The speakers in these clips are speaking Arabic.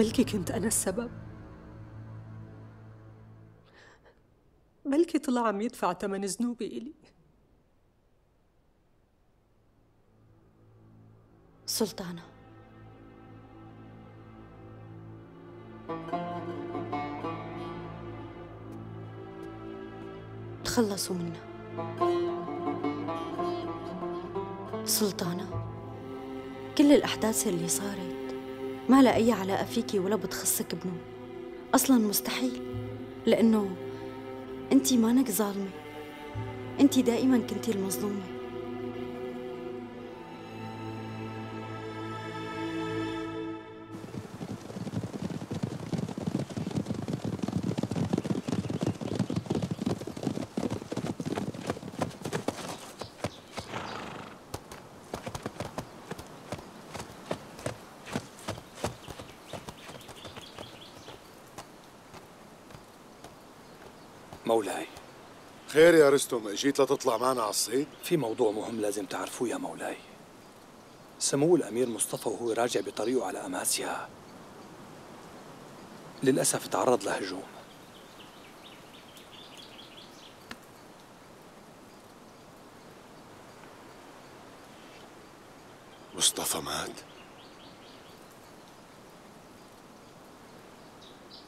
بلكي كنت أنا السبب، بلكي طلع عم يدفع ثمن ذنوبي إلي. سلطانة، تخلصوا منا. سلطانة، كل الأحداث اللي صارت ما لها أي علاقة فيكي ولا بتخصك بنو، أصلاً مستحيل، لأنه أنتي مانك ظالمة، أنتي دائماً كنتي المظلومة. مولاي. خير يا رستم، اجيت لتطلع معنا على الصيد؟ في موضوع مهم لازم تعرفوه يا مولاي. سموه الأمير مصطفى وهو راجع بطريقه على أماسيا للأسف تعرض لهجوم. مصطفى مات؟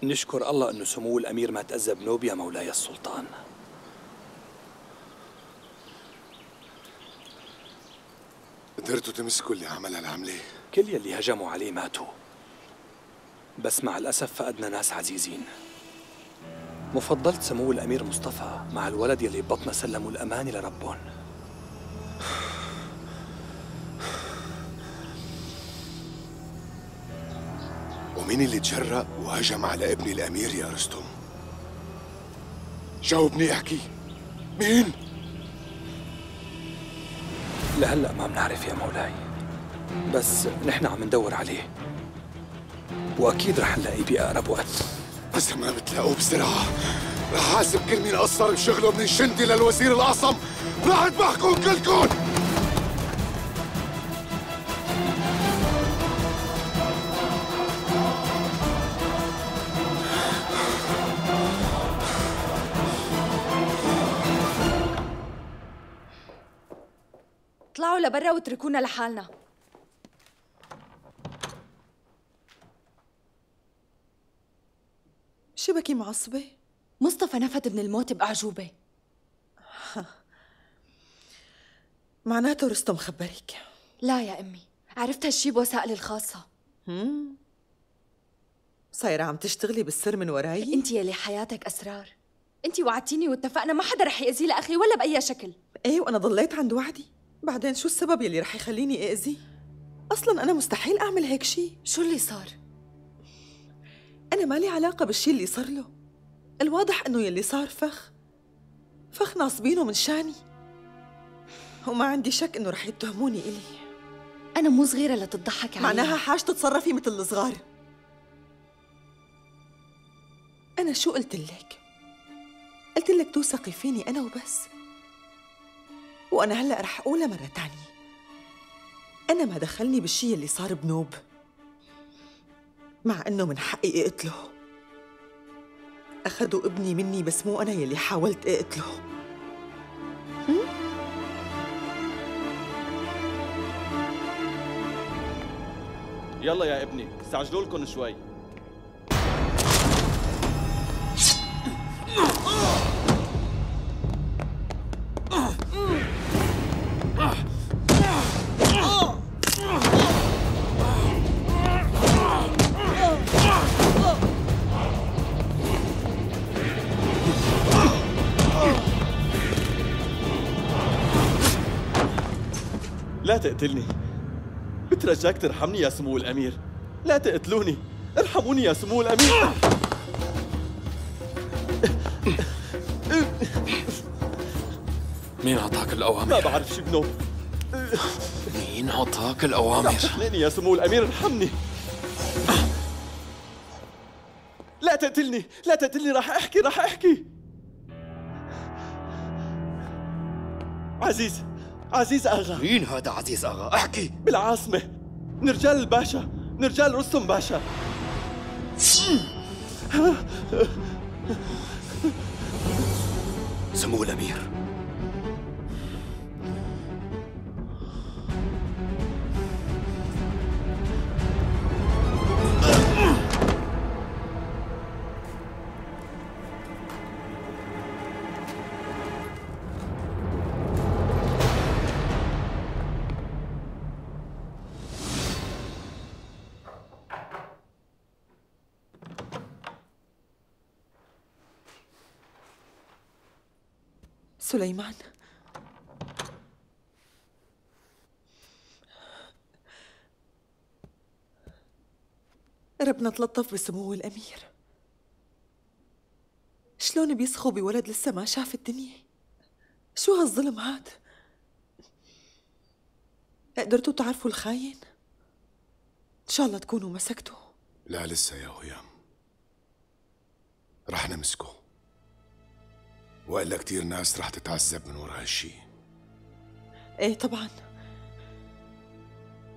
نشكر الله انه سمو الامير ما تأذى بنوب يا مولاي السلطان. قدرتوا تمسكوا اللي عمل هالعملة؟ كل يلي هجموا عليه ماتوا، بس مع الاسف فقدنا ناس عزيزين. مفضلة سمو الامير مصطفى مع الولد يلي ببطنه سلموا الامانة لربهم. مين اللي تجرأ وهجم على ابني الأمير يا رستم؟ جاوبني، احكي مين؟ لهلأ ما بنعرف يا مولاي، بس نحن عم ندور عليه وأكيد رح نلاقيه بأقرب وقت. بس ما بتلاقوه بسرعة رح أحاسب كل مين قصر بشغله من الشندي للوزير الأعظم، رح أذبحكم كلكم. اطلعوا لبرا واتركونا لحالنا. شبكي معصبة؟ مصطفى نفت من الموت بأعجوبة. معناته رستم خبرك؟ لا يا أمي، عرفت هالشي بوسائلي الخاصة. صايرة عم تشتغلي بالسر من وراي؟ أنت يلي حياتك أسرار، أنت وعدتيني واتفقنا ما حدا رح يأذي لأخي ولا بأي شكل. إيه، وأنا ضليت عند وعدي، بعدين شو السبب يلي رح يخليني أأذي؟ أصلاً أنا مستحيل أعمل هيك شيء. شو اللي صار؟ أنا مالي علاقة بالشي اللي صار له، الواضح إنه يلي صار فخ ناصبينه من شاني، وما عندي شك إنه رح يتهموني إلي. أنا مو صغيرة لتضحك علي. معناها حاج تتصرفي مثل الصغار. أنا شو قلت لك؟ قلت لك توثقي فيني أنا وبس، وأنا هلأ رح أقولها مرة تانية، أنا ما دخلني بالشي اللي صار بنوب، مع إنه من حقي أقتله. أخذوا ابني مني بس مو أنا يلي حاولت أقتله. يلا يا ابني استعجلوا لكم شوي. لا تقتلني، بترجاك ترحمني يا سمو الأمير، لا تقتلوني، ارحموني يا سمو الأمير. مين عطاك الأوامر؟ ما بعرف شو بنوب. مين عطاك الأوامر؟ لا تقتلني يا سمو الأمير، ارحمني. لا تقتلني، لا تقتلني، راح أحكي. عزيز أغا. مين هذا عزيز أغا؟ احكي. بالعاصمة، من رجال الباشا، من رجال رستم باشا. سمو الأمير، سليمان، ربنا تلطف بسمو الأمير. شلون بيسخوا بولد لسه ما شاف الدنيا؟ شو هالظلم هاد؟ قدرتوا تعرفوا الخاين؟ إن شاء الله تكونوا مسكتوا. لا لسه يا هيام، رح نمسكه، وإلا كتير ناس رح تتعذب من ورا هالشي. ايه طبعا،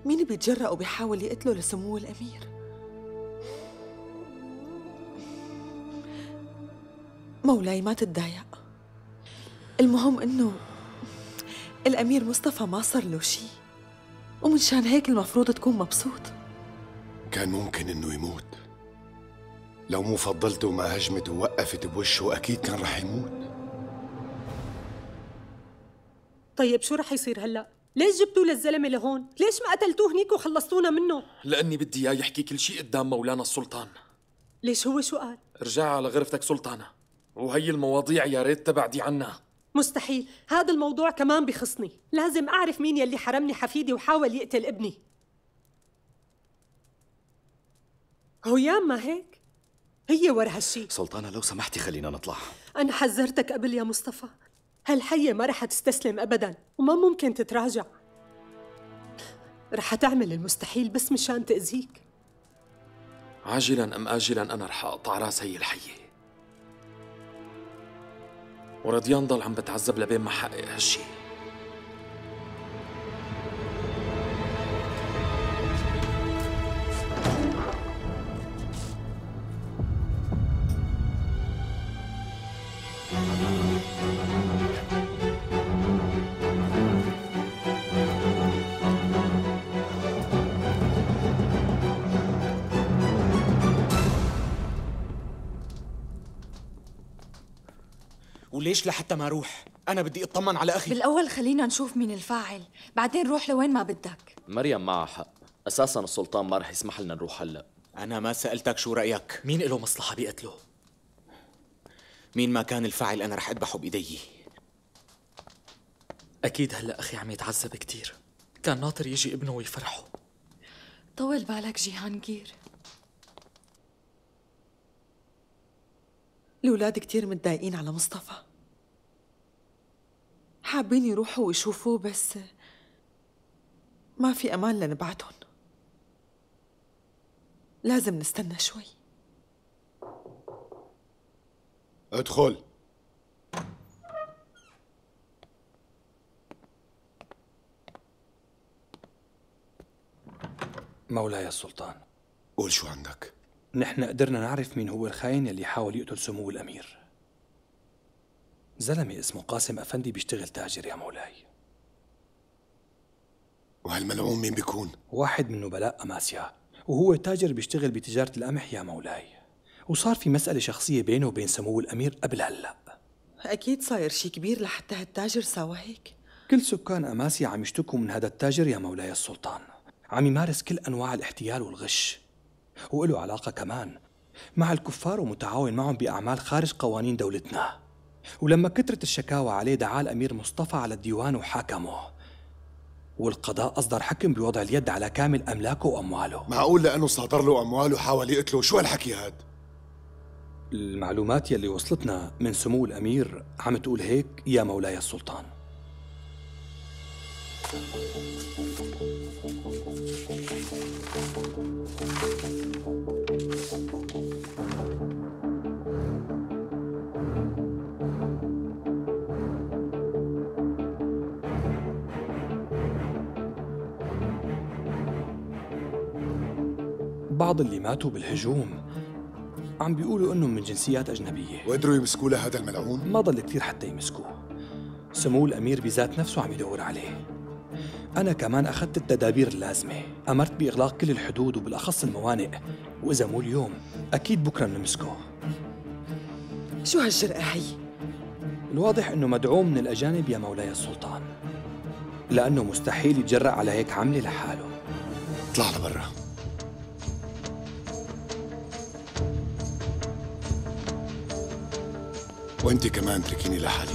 مين بيتجرأ وبيحاول يقتله لسمو الأمير؟ مولاي ما تتضايق، المهم إنه الأمير مصطفى ما صار له شي، ومنشان هيك المفروض تكون مبسوط. كان ممكن إنه يموت، لو مو فضلته وما هجمت ووقفت بوشه أكيد كان رح يموت. طيب شو رح يصير هلا؟ ليش جبتوا للزلمه لهون؟ ليش ما قتلتوه هنيك وخلصتونا منه؟ لاني بدي اياه يحكي كل شيء قدام مولانا السلطان. ليش هو شو قال؟ ارجعي على غرفتك سلطانه، وهي المواضيع يا ريت تبعدي عنها. مستحيل، هذا الموضوع كمان بخصني، لازم اعرف مين يلي حرمني حفيدي وحاول يقتل ابني. هيام ما هيك؟ هي ورا هالشيء. سلطانه لو سمحتي خلينا نطلع. انا حذرتك قبل يا مصطفى، هالحية ما رح تستسلم أبداً وما ممكن تتراجع، رح تعمل المستحيل بس مشان تأذيك. عاجلاً أم آجلاً أنا رح أقطع راس هي الحية، ورضيان ضل عم بتعذب لبين ما حقق هالشي. ليش لحتى ما اروح؟ أنا بدي أطمن على أخي. بالأول خلينا نشوف مين الفاعل، بعدين روح لوين ما بدك. مريم معها حق، أساساً السلطان ما رح يسمح لنا نروح هلا. أنا ما سألتك شو رأيك؟ مين له مصلحة بقتله؟ مين ما كان الفاعل أنا رح أذبحه بإيدي. أكيد هلا أخي عم يتعذب كتير، كان ناطر يجي ابنه ويفرحه. طول بالك جيهانجير، الأولاد كتير متضايقين على مصطفى، حابين يروحوا ويشوفوه بس ما في أمان لنبعتهم، لازم نستنى شوي. ادخل. مولاي السلطان، قول شو عندك؟ نحن قدرنا نعرف مين هو الخاين اللي حاول يقتل سمو الأمير. زلمة اسمه قاسم افندي بيشتغل تاجر يا مولاي. وهالملعون مين بيكون؟ واحد من نبلاء أماسيا، وهو تاجر بيشتغل بتجارة القمح يا مولاي، وصار في مسألة شخصية بينه وبين سمو الأمير قبل هلا. أكيد صاير شي كبير لحتى هالتاجر ساوى هيك. كل سكان أماسيا عم يشتكوا من هذا التاجر يا مولاي السلطان، عم يمارس كل أنواع الاحتيال والغش، وله علاقة كمان مع الكفار ومتعاون معهم بأعمال خارج قوانين دولتنا. ولما كثرت الشكاوى عليه دعا الأمير مصطفى على الديوان وحاكمه، والقضاء أصدر حكم بوضع اليد على كامل أملاكه وأمواله. معقول لأنه صادر له أمواله وحاول يقتله؟ شو هالحكي هاد؟ المعلومات يلي وصلتنا من سمو الأمير عم تقول هيك يا مولاي السلطان. بعض اللي ماتوا بالهجوم عم بيقولوا انهم من جنسيات اجنبيه. وقدروا يمسكوا لهذا الملعون؟ ما ضل كثير حتى يمسكوه. سمو الامير بذات نفسه عم يدور عليه. انا كمان اخذت التدابير اللازمه، امرت باغلاق كل الحدود وبالاخص الموانئ، واذا مو اليوم اكيد بكره بنمسكه. شو هالجرأة هي؟ الواضح انه مدعوم من الاجانب يا مولاي السلطان، لانه مستحيل يتجرأ على هيك عمله لحاله. اطلع لبرا. وانت كمان اتركيني لحالي.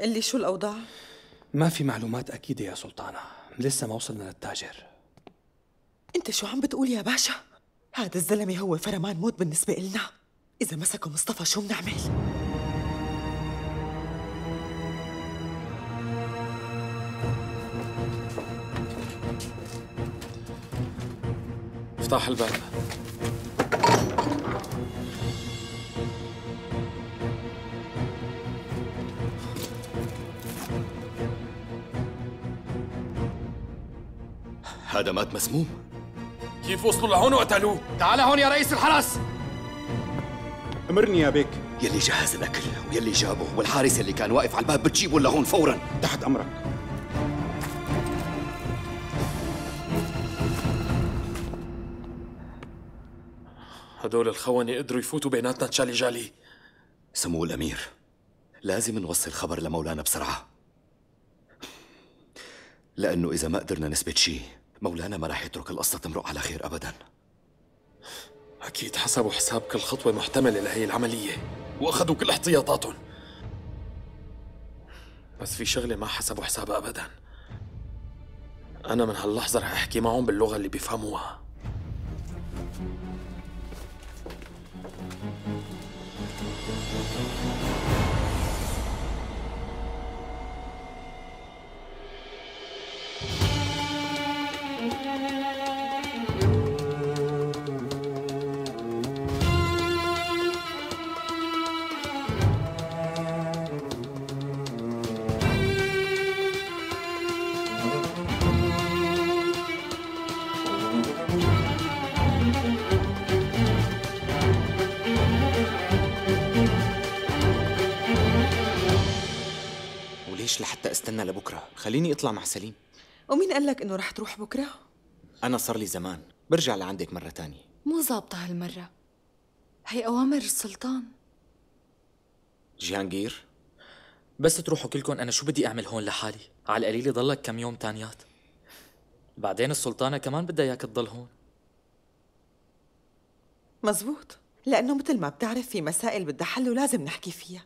قلي شو الأوضاع؟ ما في معلومات أكيدة يا سلطانة، لسه ما وصلنا للتاجر. أنت شو عم بتقول يا باشا؟ هذا الزلمة هو فرمان موت بالنسبة إلنا، إذا مسكوا مصطفى شو بنعمل؟ افتح الباب. هذا مات مسموم. كيف وصلوا لهون وقتلوه؟ تعال هون يا رئيس الحرس. امرني يا بيك. يلي جهز الاكل ويلي جابه والحارس اللي كان واقف على الباب بتجيبه لهون فورا. تحت امرك. هدول الخونه قدروا يفوتوا بيناتنا تشالي جالي. سمو الامير، لازم نوصل خبر لمولانا بسرعه، لانه اذا ما قدرنا نثبت شيء مولانا ما راح يترك القصة تمرق على خير أبداً. أكيد حسبوا حساب كل خطوة محتملة لهي العملية وأخذوا كل احتياطاتهم، بس في شغلة ما حسبوا حسابها أبداً. أنا من هاللحظة رح أحكي معهم باللغة اللي بيفهموها. استنى لبكره، خليني اطلع مع سليم. ومين قال لك انه رح تروح بكره؟ انا صار لي زمان، برجع لعندك مره تانية. مو ظابطه هالمره، هي اوامر السلطان. جهانجير، بس تروحوا كلكم، انا شو بدي اعمل هون لحالي؟ على القليله ضلك كم يوم تانيات، بعدين السلطانه كمان بدها اياك تضل هون. مزبوط، لانه مثل ما بتعرف في مسائل بدها حل ولازم نحكي فيها،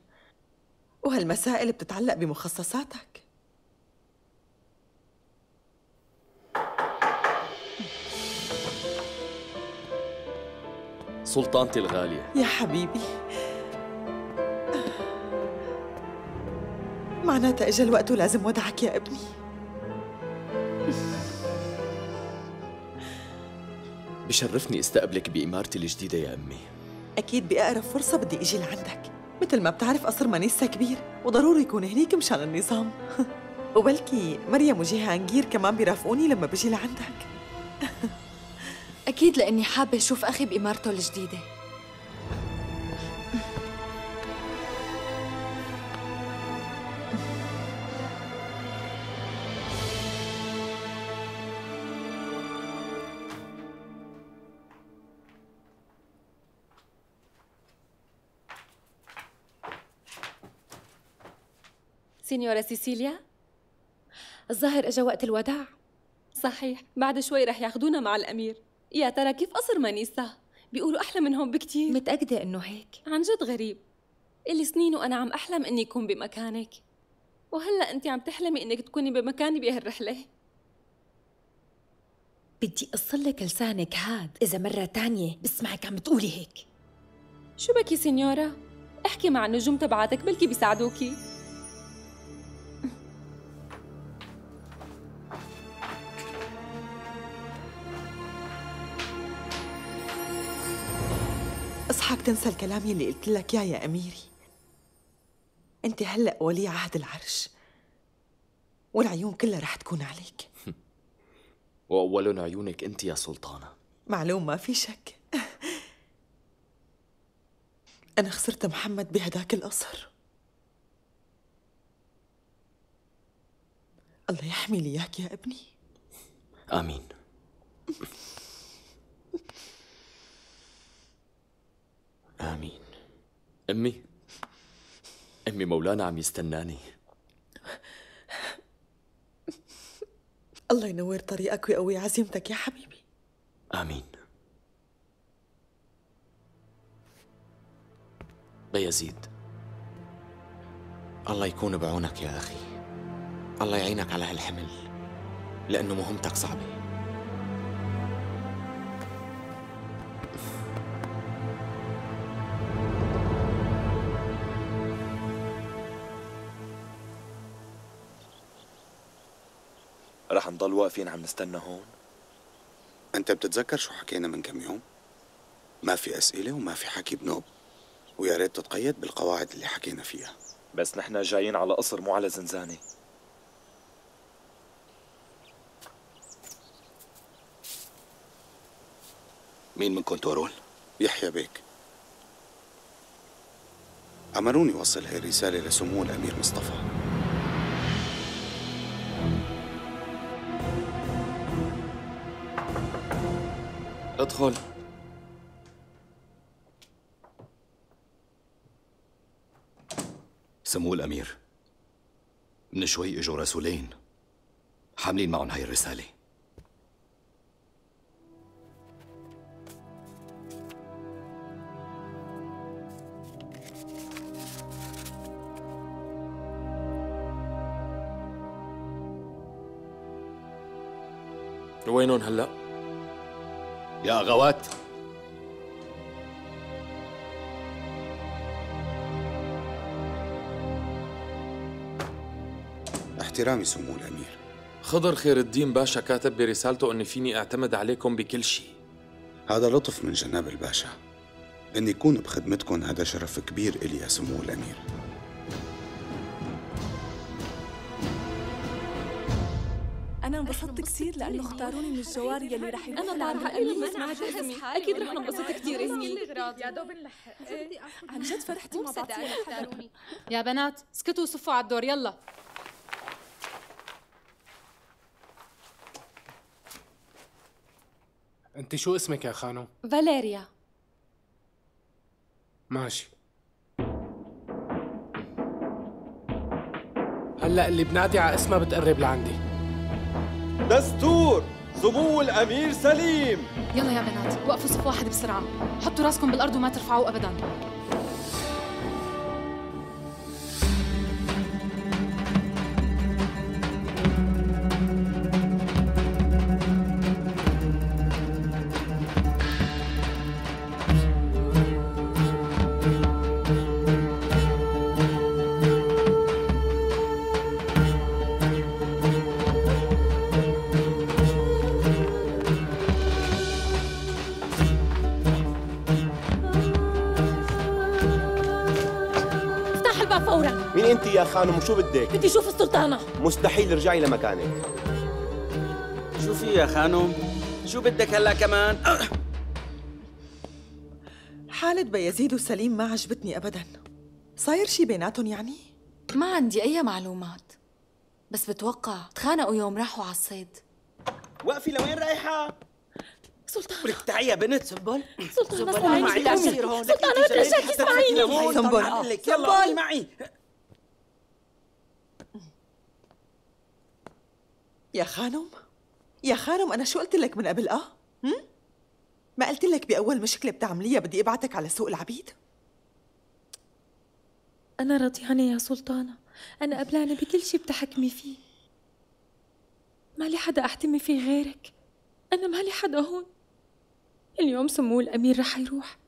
وهالمسائل بتتعلق بمخصصاتك. سلطانتي الغالية. يا حبيبي، معناتها اجى الوقت ولازم ودعك يا ابني. بشرفني استقبلك بإمارتي الجديدة يا أمي. أكيد بأقرب فرصة بدي أجي لعندك، مثل ما بتعرف قصر مانيسا كبير وضروري يكون هنيك مشان النظام. وبلكي مريم وجهانجير كمان بيرافقوني لما بجي لعندك. أكيد، لأني حابة أشوف أخي بإمارته الجديدة. سينيورا سيسيليا، الظاهر اجا وقت الوداع. صحيح، بعد شوي رح ياخذونا مع الامير. يا ترى كيف قصر مانيسا؟ بيقولوا احلى من هون بكتير. متاكده انه هيك؟ عن جد غريب، الي سنين وانا عم احلم اني اكون بمكانك، وهلا انت عم تحلمي انك تكوني بمكاني بهالرحله. بدي اصلك لسانك هاد اذا مره تانية بسمعك عم تقولي هيك. شو بكي سينيورا؟ احكي مع النجوم تبعاتك بلكي بيساعدوكي. اصحاك تنسى الكلام يلي قلت لك اياه يا اميري. انت هلا ولي عهد العرش والعيون كلها رح تكون عليك. واولن عيونك انت يا سلطانه. معلوم ما في شك. انا خسرت محمد بهداك القصر. الله يحمي لي اياك يا ابني. امين. امين. امي مولانا عم يستناني. الله ينور طريقك ويقوي عزيمتك يا حبيبي. امين. بيازيد، الله يكون بعونك يا اخي. الله يعينك على هالحمل لانه مهمتك صعبه. رح نضل واقفين عم نستنى هون؟ انت بتتذكر شو حكينا من كم يوم؟ ما في اسئله وما في حكي بنوب، ويا ريت تتقيد بالقواعد اللي حكينا فيها. بس نحن جايين على قصر مو على زنزانه. مين منكم تورول؟ يحيى بيك. امروني وصل هاي الرساله لسمو الامير مصطفى. ادخل. سمو الأمير، من شوي اجوا رسولين حاملين معهم هاي الرسالة. وينهم هلأ؟ يا أغوات، احترامي سمو الأمير. خضر خير الدين باشا كاتب برسالته أني فيني أعتمد عليكم بكل شيء. هذا لطف من جناب الباشا. أني أكون بخدمتكم هذا شرف كبير إلي يا سمو الأمير. أنا انبسطت كثير لأنه اختاروني من الجوار يلي رح يكون. أنا طالعة اللي سمعت اسمي أكيد رح ننبسط كثير. اسمي يا دوب نلحق. عن جد فرحتي مع بعض. يا بنات اسكتوا وصفوا على الدور يلا. أنت شو اسمك يا خانو؟ فاليريا. ماشي. هلا اللي بنادي على اسمها بتقرب لعندي. دستور سمو الأمير سليم. يلا يا بنات وقفوا صف واحد بسرعة. حطوا راسكم بالأرض وما ترفعوه أبداً. يا خانم شو بدك؟ بدي اشوف السلطانة. مستحيل ارجعي لمكانك. شو في يا خانم؟ شو بدك هلا كمان؟ حالة بيزيد وسليم ما عجبتني ابدا. صاير شي بيناتهم يعني؟ ما عندي اي معلومات، بس بتوقع تخانقوا يوم راحوا على الصيد. وقفي لوين رايحة؟ سلطانة ولك تعي يا بنت. سنبل سلطانة اسمعيني. ما عندي اصير هون. سلطانة بترجاكي اسمعيني. سنبل يلا معي يا خانم. يا خانم أنا شو قلت لك من قبل؟ ما قلت لك بأول مشكلة بتعمليها بدي أبعتك على سوق العبيد؟ أنا رضيانة يا سلطانة، أنا قبلانة بكل شيء بتحكمي فيه. ما لي حدا أحتمي فيه غيرك، أنا ما لي حدا هون. اليوم سمو الأمير رح يروح،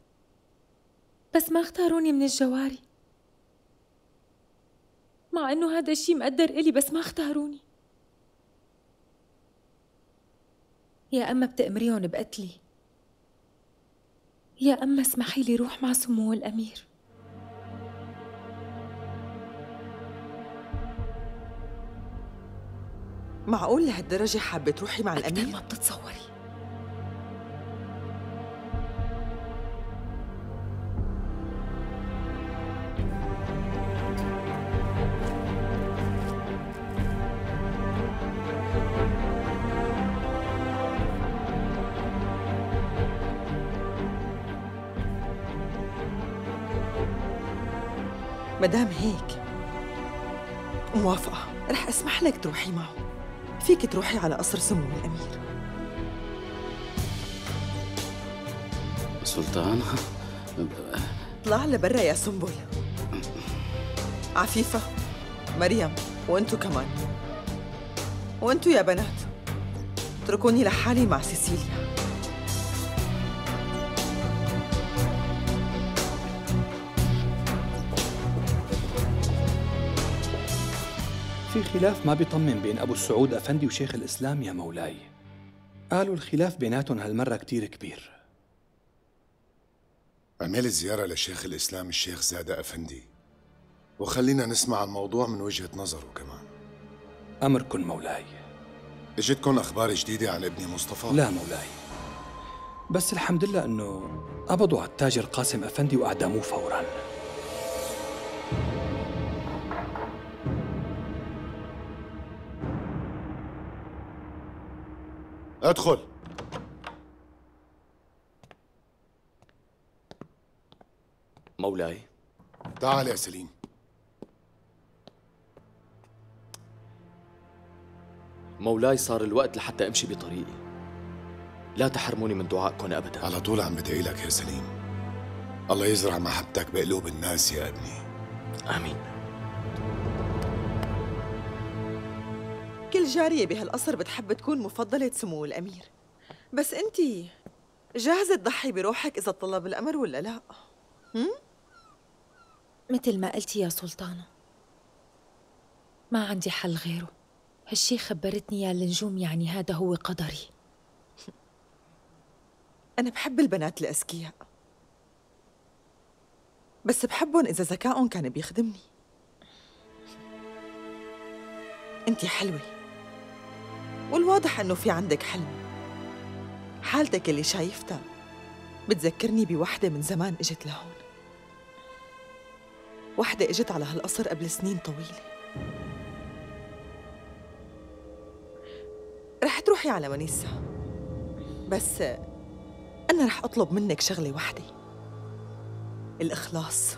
بس ما اختاروني من الجواري، مع إنه هذا الشيء مقدر إلي، بس ما اختاروني. يا أما بتأمريهم بقتلي، يا أما اسمحي لي روح مع سمو الأمير. معقول لهالدرجة حابة تروحي مع الأمير؟ أكتر ما بتتصوري. مدام هيك موافقة، رح اسمح لك تروحي معه. فيك تروحي على قصر سمو الأمير. سلطانة طلع لبرا يا سنبل. عفيفة، مريم، وانتو كمان، وانتو يا بنات، اتركوني لحالي مع سيسيليا. في خلاف ما بيطمن بين أبو السعود أفندي وشيخ الإسلام يا مولاي. قالوا الخلاف بيناتهم هالمرة كتير كبير. أعمل زيارة لشيخ الإسلام الشيخ زاده أفندي وخلينا نسمع الموضوع من وجهة نظره كمان. أمركم مولاي. اجتكم أخبار جديدة عن ابني مصطفى؟ لا مولاي، بس الحمد لله أنه قبضوا على التاجر قاسم أفندي وأعدموه فوراً. ادخل. مولاي تعال يا سليم. مولاي صار الوقت لحتى امشي بطريقي، لا تحرموني من دعائكم ابدا. على طول عم بدعي لك يا سليم، الله يزرع محبتك بقلوب الناس يا ابني. امين. كل جارية بهالقصر بتحب تكون مفضلة سمو الأمير، بس أنتِ جاهزة تضحي بروحك إذا طلب الأمر ولا لا؟ مثل ما قلتي يا سلطانة، ما عندي حل غيره. هالشي خبرتني يا النجوم، يعني هذا هو قدري. أنا بحب البنات الأذكياء، بس بحبهم إذا ذكائهم كان بيخدمني. أنتِ حلوة، والواضح أنه في عندك حلم. حالتك اللي شايفتها بتذكرني بوحدة من زمان إجت لهون. وحدة إجت على هالقصر قبل سنين طويلة. رح تروحي على مانيسا، بس أنا رح أطلب منك شغلة وحدة، الإخلاص.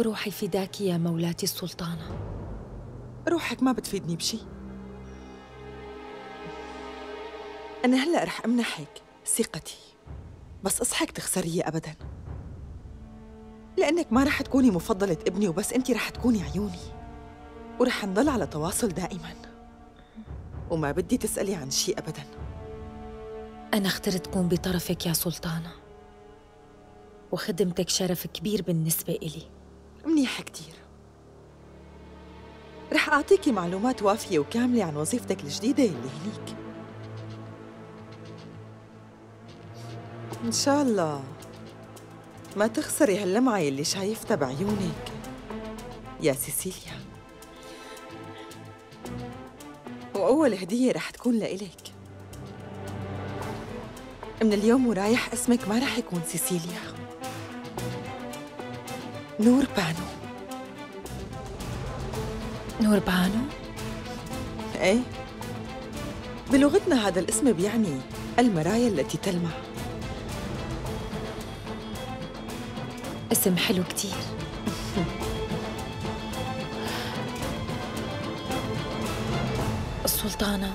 روحي فداكي يا مولاتي السلطانة. روحك ما بتفيدني بشي. أنا هلأ رح أمنحك ثقتي، بس أصحك تخسريها أبداً، لأنك ما رح تكوني مفضلة ابني وبس، أنت رح تكوني عيوني، ورح نضل على تواصل دائماً، وما بدي تسألي عن شيء أبداً. أنا اخترت كون بطرفك يا سلطانة، وخدمتك شرف كبير بالنسبة إلي. منيح كتير. رح أعطيكي معلومات وافية وكاملة عن وظيفتك الجديدة اللي هنيك. إن شاء الله ما تخسري هاللمعة اللي شايفتها بعيونك يا سيسيليا. وأول هدية رح تكون لإلك. من اليوم ورايح اسمك ما رح يكون سيسيليا، نور بانو. نور بانو؟ إيه، بلغتنا هذا الاسم بيعني المرايا التي تلمع. اسم حلو كتير. السلطانة،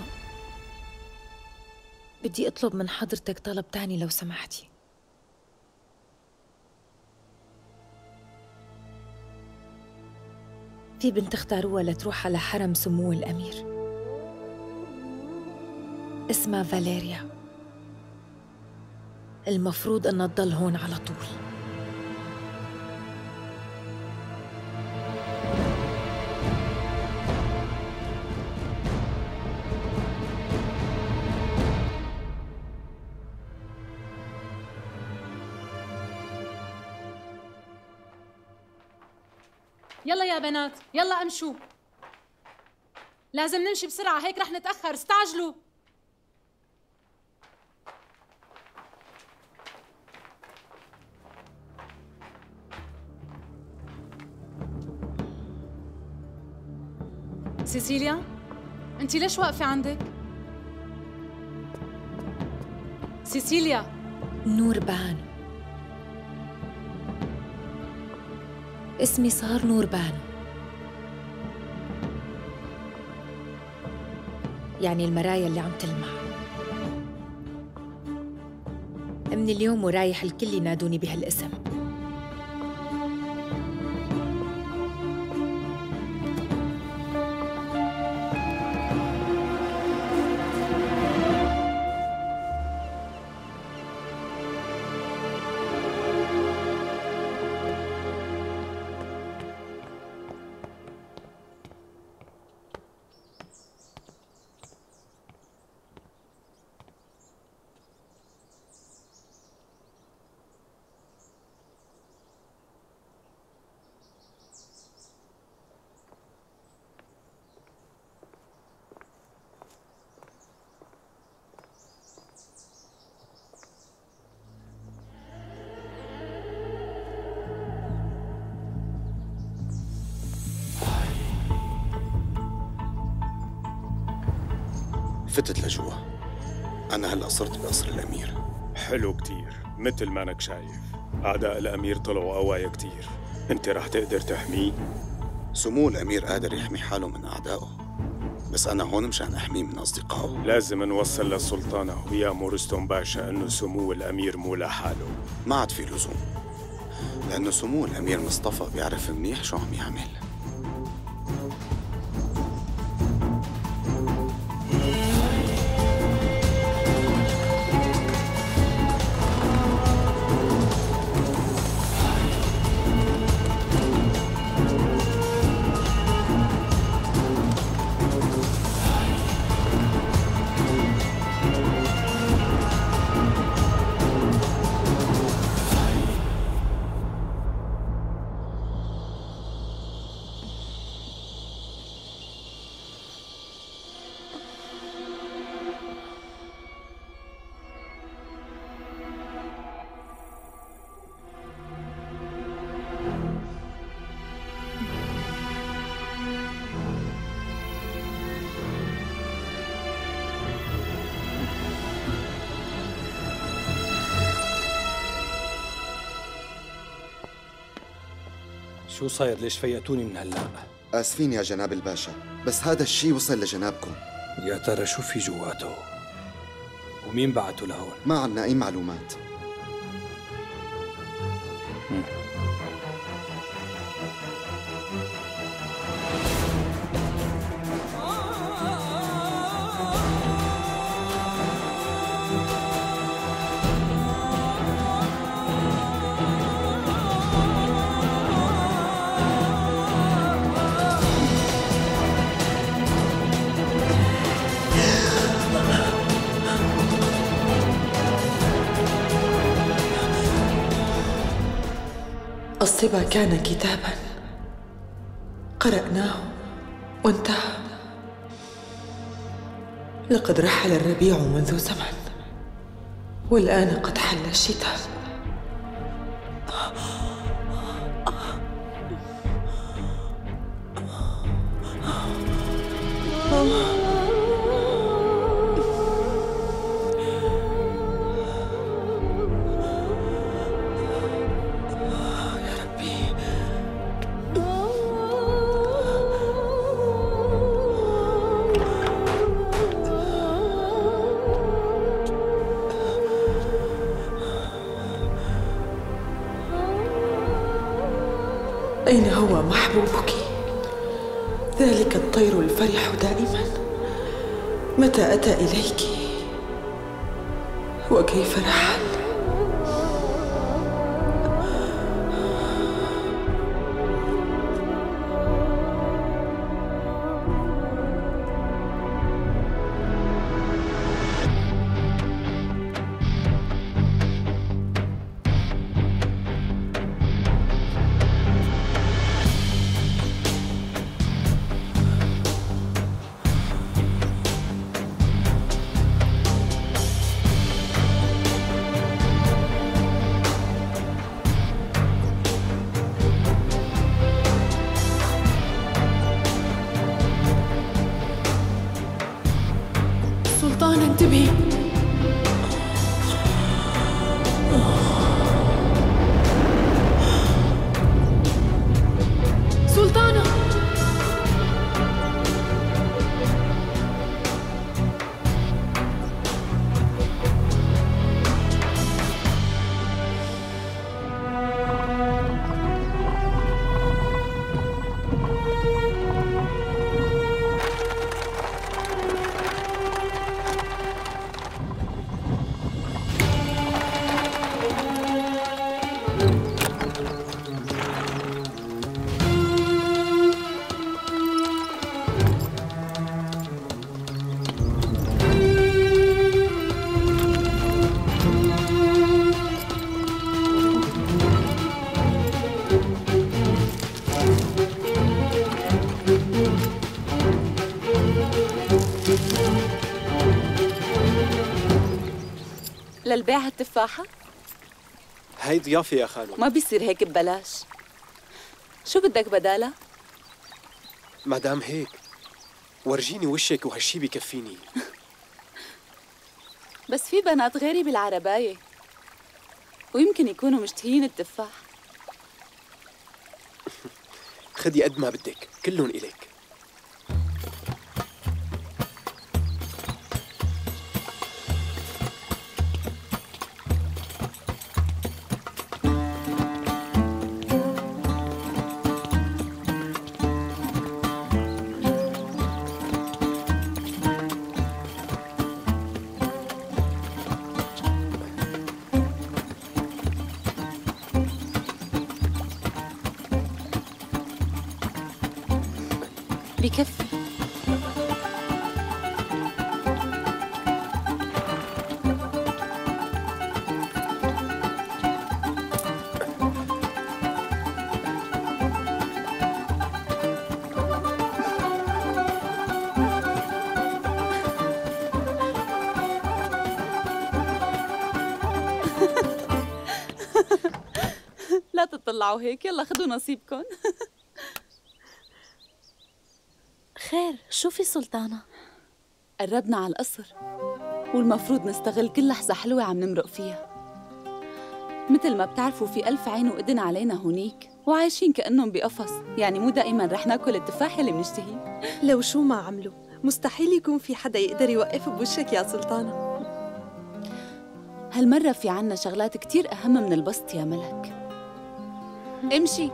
بدي أطلب من حضرتك طلب تاني لو سمحتي. في بنت اختاروها لتروح على حرم سمو الأمير، اسمها فاليريا، المفروض أنها تضل هون على طول. يلا يا بنات يلا امشوا، لازم نمشي بسرعة هيك رح نتأخر، استعجلوا. سيسيليا انت ليش واقفة عندك؟ سيسيليا. نور بانو، اسمي صار نور بانو، يعني المرايا اللي عم تلمع. من اليوم ورايح الكل ينادوني بهالاسم. فتت لجوا. أنا هلأ صرت بقصر الأمير. حلو كتير، مثل ما أنك شايف أعداء الأمير طلعوا قوايا كتير، أنت رح تقدر تحميه؟ سمو الأمير قادر يحمي حاله من أعدائه، بس أنا هون مشان أحميه من أصدقائه. لازم نوصل للسلطانة ويا موريستون باشا إنه سمو الأمير مو لحاله. ما عاد في لزوم، لأنه سمو الأمير مصطفى بيعرف منيح شو عم يعمل. شو صاير؟ ليش فيقتوني من هلا؟ آسفين يا جناب الباشا، بس هذا الشيء وصل لجنابكم. يا ترى شو في جواته؟ ومين بعته لهون؟ ما عنا أي معلومات. الصبا كان كتاباً قرأناه وانتهى. لقد رحل الربيع منذ زمن، والآن قد حل الشتاء. أين هو محبوبك؟ ذلك الطير الفرح دائما، متى أتى إليك؟ وكيف رحل؟ قمت بيه؟ سلطانة، للبيع هالتفاحة؟ هي ضيافة يا خالو. ما بيصير هيك ببلاش. شو بدك بدالها؟ ما دام هيك ورجيني وشك وهالشي بكفيني. بس في بنات غيري بالعرباية ويمكن يكونوا مشتهيين التفاح. خدي قد ما بدك، كلهم إلك. بكفي. لا تطلعوا هيك، يلا خذوا نصيبكم. خير، شو في سلطانة؟ قربنا على القصر والمفروض نستغل كل لحظة حلوة عم نمرق فيها. مثل ما بتعرفوا في ألف عين وإذن علينا هونيك وعايشين كأنهم بقفص، يعني مو دائما رح ناكل التفاح اللي بنشتهيه. لو شو ما عملوا مستحيل يكون في حدا يقدر يوقف بوشك يا سلطانة. هالمرة في عنا شغلات كتير أهم من البسط يا ملك. امشي.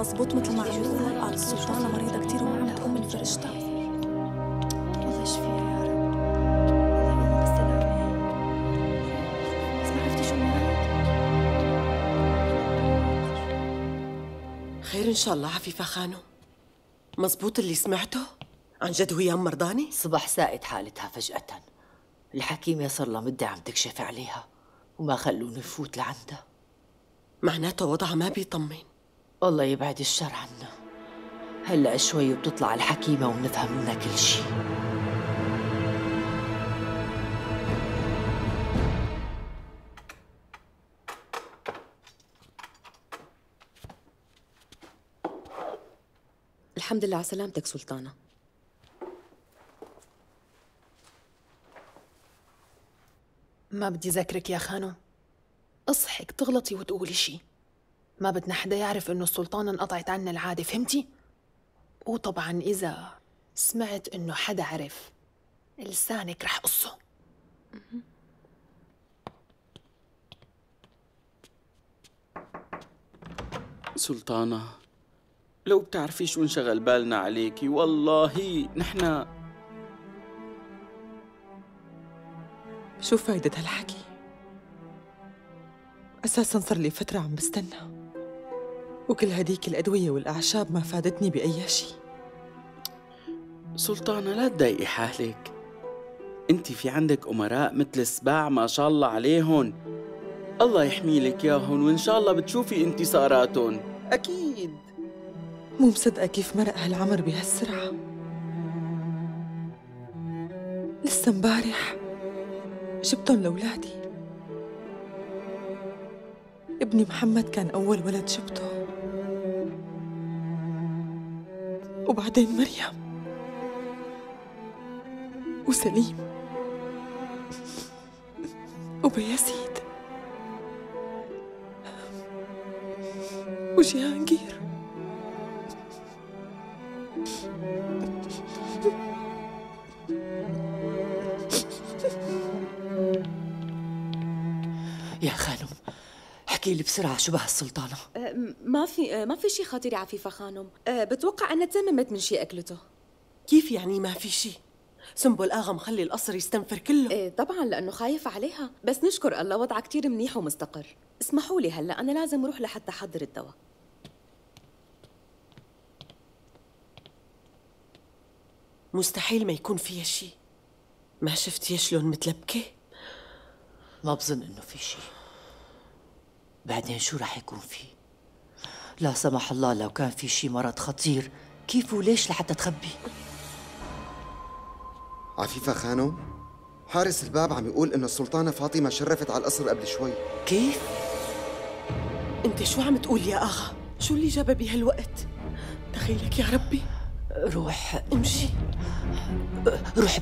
مظبوط مثل ما عجوزنا قال، السلطانة مريضة كثير وما عم تقوم من فرشتها. الله يشفيها يا رب. الله يقوم بالسلامة. بس ما عرفتي شو مالك؟ خير إن شاء الله عفيفة خانم. مظبوط اللي سمعته؟ عن جد هي أم مرضاني؟ صبح ساءت حالتها فجأة. الحكيمة صار لها مدة عم تكشف عليها وما خلوني فوت لعندها. معناته وضعها ما بيطمن. الله يبعد الشر عنا. هلا شوي بتطلع الحكيمة وبنفهم منها كل شيء. الحمد لله على سلامتك سلطانة. ما بدي ذكرك يا خانم، اصحك تغلطي وتقولي شيء. ما بدنا حدا يعرف إنه السلطانة انقطعت عنا العادة، فهمتي؟ وطبعاً إذا سمعت إنه حدا عرف لسانك رح قصه. سلطانة، لو بتعرفي شو انشغل بالنا عليكي والله. نحنا شو فايدة هالحكي؟ أساساً صار لي فترة عم بستنى، وكل هديك الأدوية والأعشاب ما فادتني بأي شيء. سلطانة لا تضايقي حالك، أنت في عندك أمراء مثل السباع ما شاء الله عليهم، الله يحمي لك ياهن، وإن شاء الله بتشوفي انتصاراتهم أكيد. مو مصدقة كيف مرق هالعمر بهالسرعة. لسه مبارح جبتهم لأولادي. ابني محمد كان أول ولد جبته، وبعدين مريم، وسليم وبيازيد وجهانجير يا خانم احكي لي بسرعه شو بها السلطانه؟ ما في شيء خطير يا عفيفه خانم، بتوقع انها تسممت من شيء اكلته. كيف يعني ما في شيء؟ سنبل آغا مخلي القصر يستنفر كله. ايه طبعا لانه خايف عليها، بس نشكر الله وضعها كثير منيح ومستقر. اسمحوا لي هلا انا لازم اروح لحتى احضر الدواء. مستحيل ما يكون فيها شيء. ما شفتيها شلون متلبكه؟ ما بظن انه في شيء. بعدين شو راح يكون فيه؟ لا سمح الله لو كان في شيء مرض خطير، كيف وليش لحتى تخبي؟ عفيفة خانم، حارس الباب عم يقول إنه السلطانة فاطمة شرفت على القصر قبل شوي. كيف؟ أنت شو عم تقول يا آغا؟ شو اللي جابها بهالوقت؟ دخيلك يا ربي. روح امشي، روح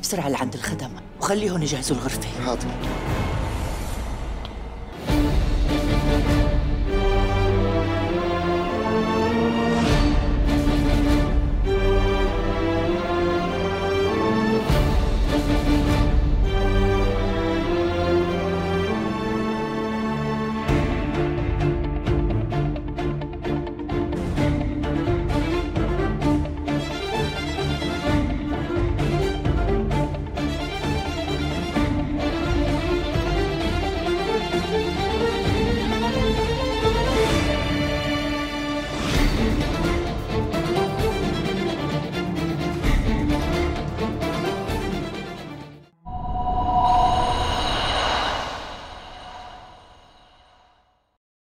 بسرعة لعند الخدم وخليهم يجهزوا الغرفة. حاضر.